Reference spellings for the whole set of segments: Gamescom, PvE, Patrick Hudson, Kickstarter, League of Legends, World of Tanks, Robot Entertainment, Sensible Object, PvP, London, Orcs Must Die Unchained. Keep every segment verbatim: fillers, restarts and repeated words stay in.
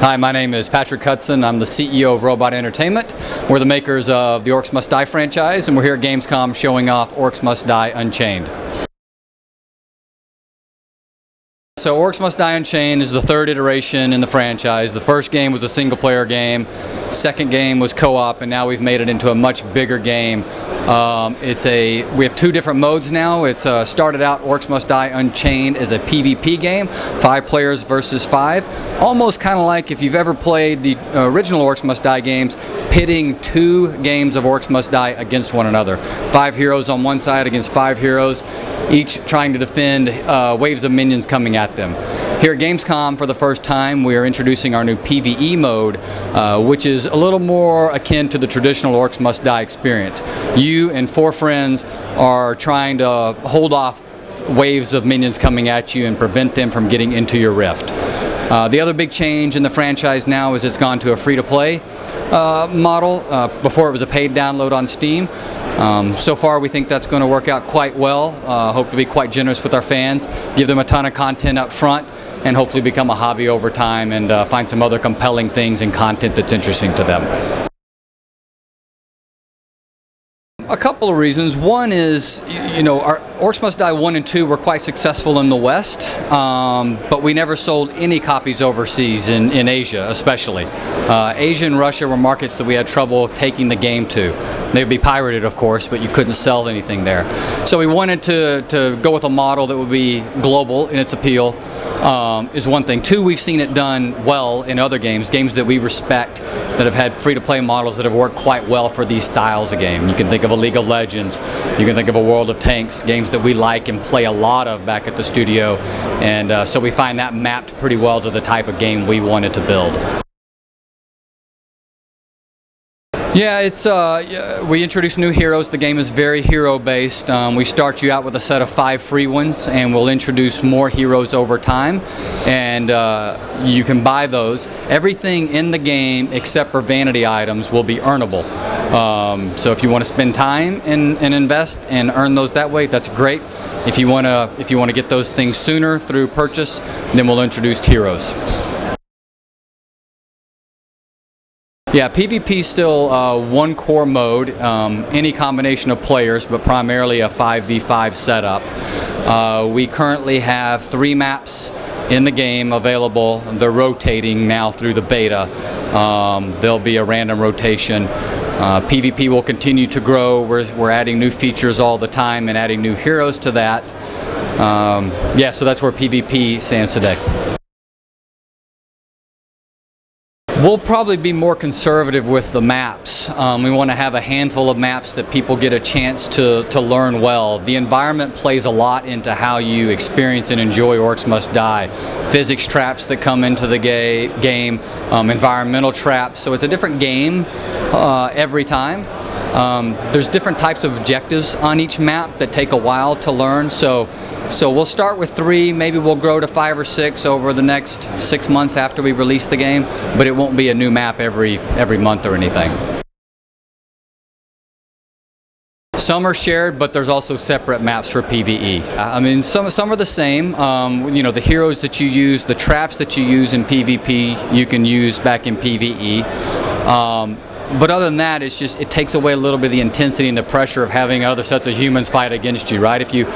Hi, my name is Patrick Hudson. I'm the C E O of Robot Entertainment. We're the makers of the Orcs Must Die franchise, and we're here at Gamescom showing off Orcs Must Die Unchained. So Orcs Must Die Unchained is the third iteration in the franchise. The first game was a single-player game, second game was co-op, and now we've made it into a much bigger game. Um, it's a, we have two different modes now. It's uh, started out Orcs Must Die Unchained as a PvP game, five players versus five. Almost kind of like if you've ever played the original Orcs Must Die games, pitting two games of Orcs Must Die against one another. Five heroes on one side against five heroes, each trying to defend uh, waves of minions coming at them. Here at Gamescom, for the first time, we are introducing our new PvE mode, uh, which is a little more akin to the traditional Orcs Must Die experience. You and four friends are trying to hold off waves of minions coming at you and prevent them from getting into your rift. Uh, the other big change in the franchise now is it's gone to a free-to-play uh, model. Uh, before it was a paid download on Steam. Um, so far we think that's going to work out quite well. Uh, hope to be quite generous with our fans, give them a ton of content up front, and hopefully become a hobby over time and uh, find some other compelling things and content that's interesting to them. A couple of reasons. One is, you know, our Orcs Must Die one and two were quite successful in the West, um, but we never sold any copies overseas, in, in Asia especially. Uh, Asia and Russia were markets that we had trouble taking the game to. They'd be pirated, of course, but you couldn't sell anything there. So we wanted to, to go with a model that would be global in its appeal, um, is one thing. Two, we've seen it done well in other games, games that we respect, that have had free-to-play models that have worked quite well for these styles of game. You can think of a League of Legends, you can think of a World of Tanks, games that we like and play a lot of back at the studio, and uh, so we find that mapped pretty well to the type of game we wanted to build. Yeah, it's uh, we introduce new heroes. The game is very hero-based. Um, we start you out with a set of five free ones, and we'll introduce more heroes over time. And uh, you can buy those. Everything in the game, except for vanity items, will be earnable. Um, so if you want to spend time and, and invest and earn those that way, that's great. If you want to, if you want to get those things sooner through purchase, then we'll introduce heroes. Yeah, PvP still uh, one core mode, um, any combination of players, but primarily a five v five setup. Uh, we currently have three maps in the game available. They're rotating now through the beta. Um, there'll be a random rotation. Uh, PvP will continue to grow. We're, we're adding new features all the time and adding new heroes to that. Um, yeah, so that's where PvP stands today. We'll probably be more conservative with the maps. Um, we want to have a handful of maps that people get a chance to, to learn well. The environment plays a lot into how you experience and enjoy Orcs Must Die. Physics traps that come into the ga game, um, environmental traps, so it's a different game uh, every time. Um, there's different types of objectives on each map that take a while to learn, so So we'll start with three, maybe we'll grow to five or six over the next six months after we release the game, but it won't be a new map every, every month or anything. Some are shared, but there's also separate maps for PvE. I mean, some, some are the same. Um, you know, the heroes that you use, the traps that you use in PvP, you can use back in PvE. Um, But other than that, it's just, it takes away a little bit of the intensity and the pressure of having other sets of humans fight against you, right? If you,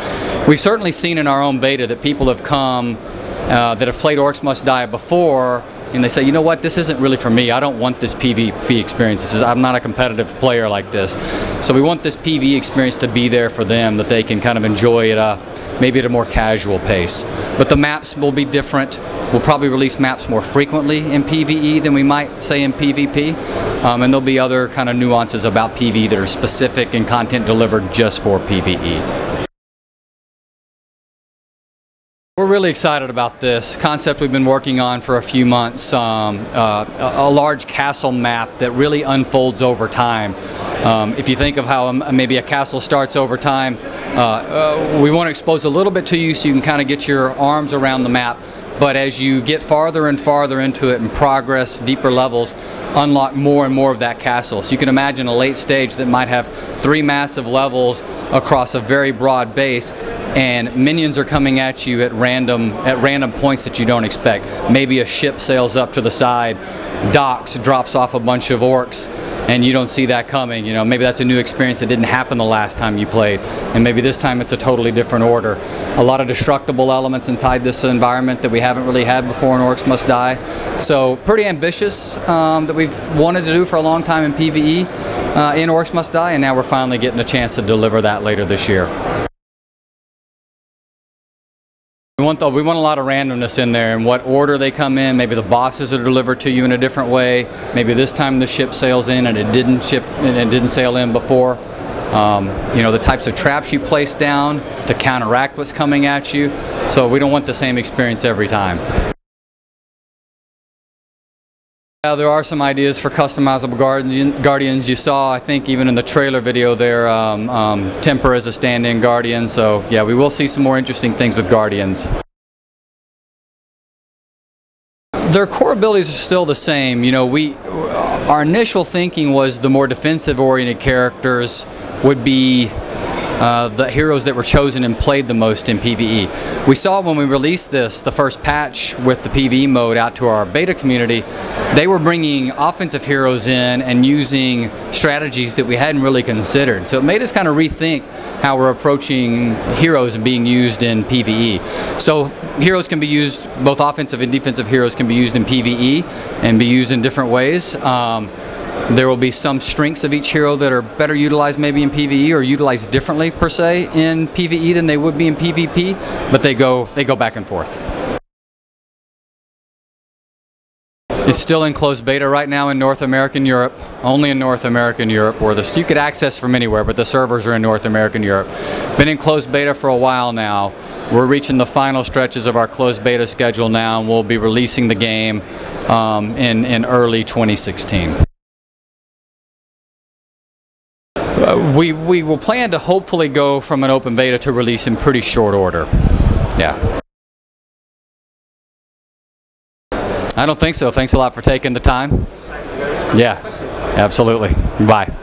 we've certainly seen in our own beta that people have come, uh, that have played Orcs Must Die before, and they say, you know what, this isn't really for me. I don't want this PvP experience. This is, I'm not a competitive player like this. So we want this PvE experience to be there for them, that they can kind of enjoy it, uh, maybe at a more casual pace. But the maps will be different. We'll probably release maps more frequently in PvE than we might, say, in PvP. Um, and there'll be other kind of nuances about PvE that are specific and content delivered just for PvE. We're really excited about this concept we've been working on for a few months. Um, uh, a, a large castle map that really unfolds over time. Um, if you think of how maybe a castle starts over time, uh, uh, we want to expose a little bit to you so you can kind of get your arms around the map. but as you get farther and farther into it and progress deeper levels, unlock more and more of that castle. So you can imagine a late stage that might have three massive levels across a very broad base, and minions are coming at you at random at random points that you don't expect. Maybe a ship sails up to the side, docks, drops off a bunch of orcs, and you don't see that coming. You know, maybe that's a new experience that didn't happen the last time you played, and maybe this time it's a totally different order. A lot of destructible elements inside this environment that we haven't really had before in Orcs Must Die. So pretty ambitious um, that we've wanted to do for a long time in PvE uh, in Orcs Must Die, and now we're finally getting a chance to deliver that later this year. We want, the, we want a lot of randomness in there, and what order they come in. Maybe the bosses are delivered to you in a different way. Maybe this time the ship sails in and it didn't ship and it didn't sail in before. Um, you know, the types of traps you place down to counteract what's coming at you. So we don't want the same experience every time. Yeah, there are some ideas for customizable guardian, guardians. You saw, I think, even in the trailer video there, um, um, Temper is a stand-in guardian. So yeah, we will see some more interesting things with guardians. Their core abilities are still the same. You know, we our initial thinking was the more defensive-oriented characters would be Uh, the heroes that were chosen and played the most in PvE. We saw when we released this, the first patch with the PvE mode out to our beta community, they were bringing offensive heroes in and using strategies that we hadn't really considered. So it made us kind of rethink how we're approaching heroes and being used in PvE. So heroes can be used, both offensive and defensive heroes can be used in PvE and be used in different ways. Um, There will be some strengths of each hero that are better utilized maybe in PvE or utilized differently per se in PvE than they would be in PvP, but they go, they go back and forth. It's still in closed beta right now in North America and Europe, only in North America and Europe, where this, you could access from anywhere, but the servers are in North America and Europe. Been in closed beta for a while now. We're reaching the final stretches of our closed beta schedule now, and we'll be releasing the game um, in, in early twenty sixteen. We, we will plan to hopefully go from an open beta to release in pretty short order. Yeah. I don't think so. Thanks a lot for taking the time. Yeah, absolutely. Bye.